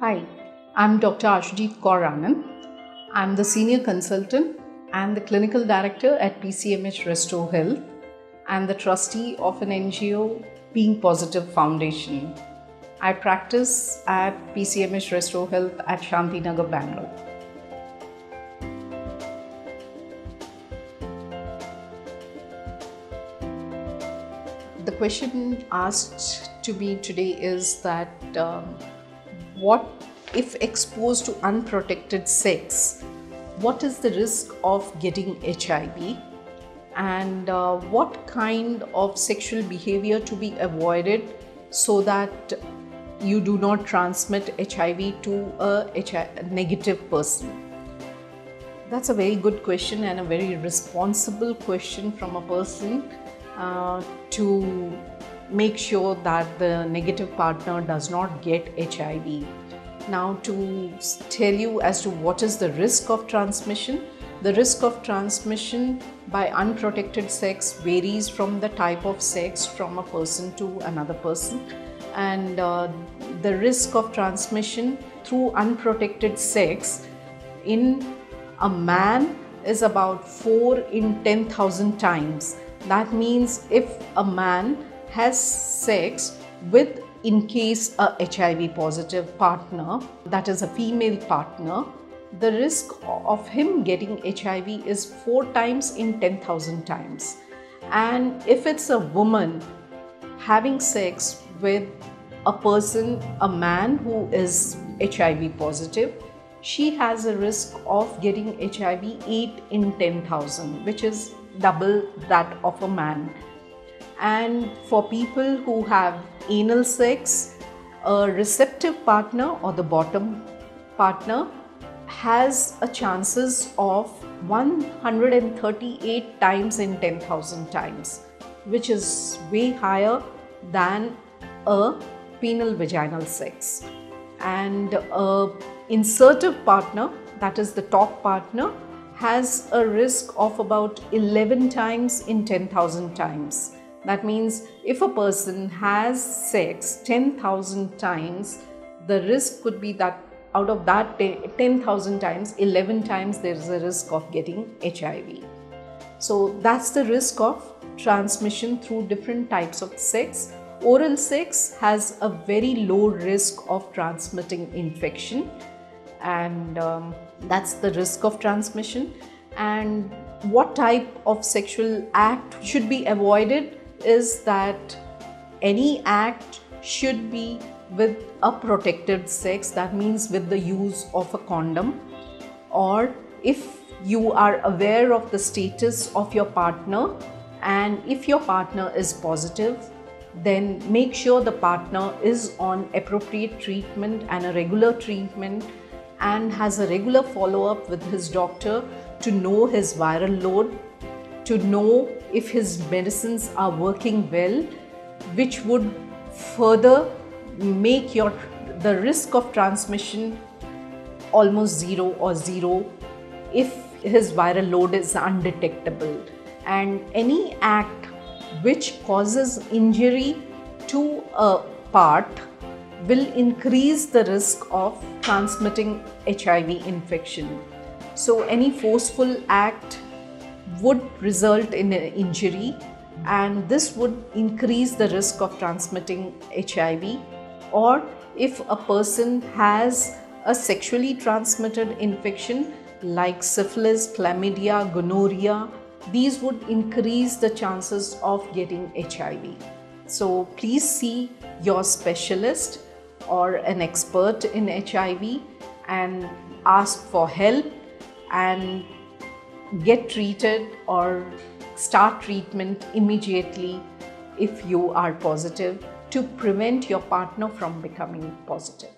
Hi, I'm Dr. Ashoojit Kaur Anand. I'm the Senior Consultant and the Clinical Director at PCMH Resto Health and the Trustee of an NGO, Being Positive Foundation. I practice at PCMH Resto Health at Shanti Nagar, Bangalore. The question asked to me today is that what if exposed to unprotected sex, what is the risk of getting HIV, and what kind of sexual behavior to be avoided so that you do not transmit HIV to a negative person? That's a very good question and a very responsible question from a person to make sure that the negative partner does not get HIV. Now, to tell you as to what is the risk of transmission by unprotected sex varies from the type of sex from a person to another person. And the risk of transmission through unprotected sex in a man is about 4 in 10,000 times. That means if a man has sex with, in case, a HIV positive partner, that is a female partner, the risk of him getting HIV is 4 times in 10,000 times. And if it's a woman having sex with a person, a man who is HIV positive, she has a risk of getting HIV 8 in 10,000, which is double that of a man. And for people who have anal sex, a receptive partner or the bottom partner has a chances of 138 times in 10,000 times, which is way higher than a penile vaginal sex. And a insertive partner, that is the top partner, has a risk of about 11 times in 10,000 times. That means if a person has sex 10,000 times, the risk could be that out of that 10,000 times, 11 times there is a risk of getting HIV. So that's the risk of transmission through different types of sex. Oral sex has a very low risk of transmitting infection, and that's the risk of transmission. And what type of sexual act should be avoided is that any act should be with a protected sex, that means with the use of a condom, or if you are aware of the status of your partner and if your partner is positive, then make sure the partner is on appropriate treatment and a regular treatment and has a regular follow-up with his doctor to know his viral load, to know if his medicines are working well, which would further make the risk of transmission almost zero or zero if his viral load is undetectable. And any act which causes injury to a part will increase the risk of transmitting HIV infection. So any forceful act would result in an injury, and this would increase the risk of transmitting HIV. Or if a person has a sexually transmitted infection like syphilis, chlamydia, gonorrhea, these would increase the chances of getting HIV. So please see your specialist or an expert in HIV and ask for help and get treated or start treatment immediately if you are positive, to prevent your partner from becoming positive.